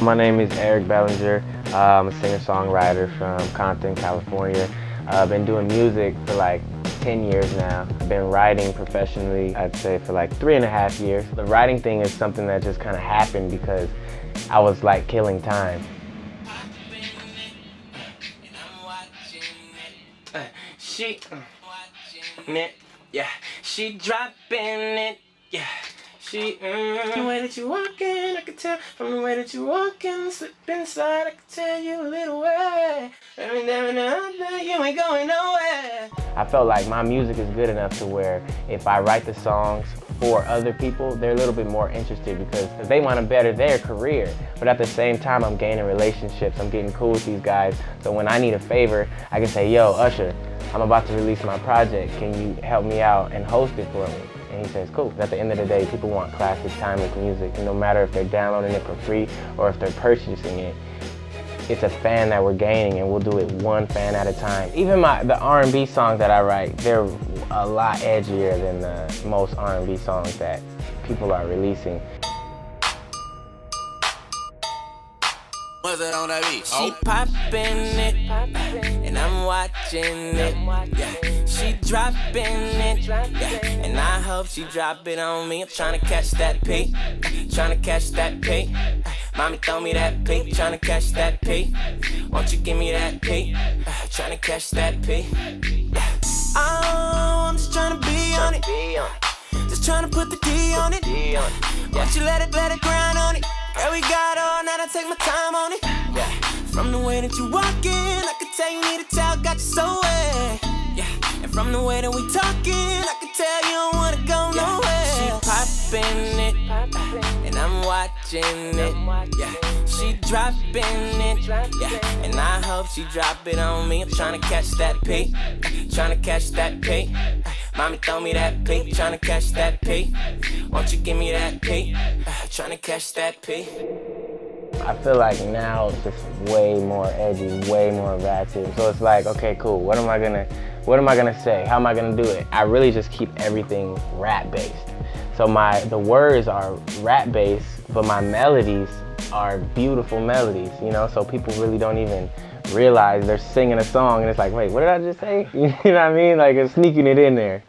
My name is Eric Bellinger. I'm a singer-songwriter from Compton, California. I've been doing music for like 10 years now. I've been writing professionally, I'd say, for like 3.5 years. The writing thing is something that just kind of happened because I was like killing time. She watching it, yeah. She dropping it, yeah. She, the way that you walking, I can tell. From the way that you walking, slip inside, I can tell you a little way. Every now and then, you ain't going nowhere. I felt like my music is good enough to where if I write the songs for other people, they're a little bit more interested because they want to better their career. But at the same time, I'm gaining relationships. I'm getting cool with these guys. So when I need a favor, I can say, yo, Usher, I'm about to release my project. Can you help me out and host it for me? And he says, cool. At the end of the day, people want classic, timeless music. And no matter if they're downloading it for free or if they're purchasing it, it's a fan that we're gaining, and we'll do it one fan at a time. Even the R&B songs that I write, they're a lot edgier than the most R&B songs that people are releasing. She popping it, and I'm watching it, yeah. She dropping it, yeah. And I hope she drop it on me. I'm trying to catch that P, trying to catch that P. Mommy throw me that P, trying to catch that P. Won't you give me that P, trying to catch that P. Oh, I'm just trying to be on it, just trying to put the D on it. Won't you let it grind on it. Girl, we got all night, I take my time on it, yeah. From the way that you walkin', I can tell you need a child, got you so wet, yeah. And from the way that we talkin', I can tell you don't wanna go nowhere. She poppin' it, and I'm watchin' it, yeah. She droppin' it, yeah. And I hope she drop it on me. I'm tryna catch that P, tryna catch that P. Mommy throw me that P, tryna catch that P. Won't you give me that P, tryna catch that P. I feel like now it's just way more edgy, way more ratchet. So it's like, okay, cool, what am I gonna say? How am I gonna do it? I really just keep everything rap-based. So the words are rap-based, but my melodies are beautiful melodies, you know? So people really don't even realize they're singing a song and it's like, wait, what did I just say? You know what I mean? Like, it's sneaking it in there.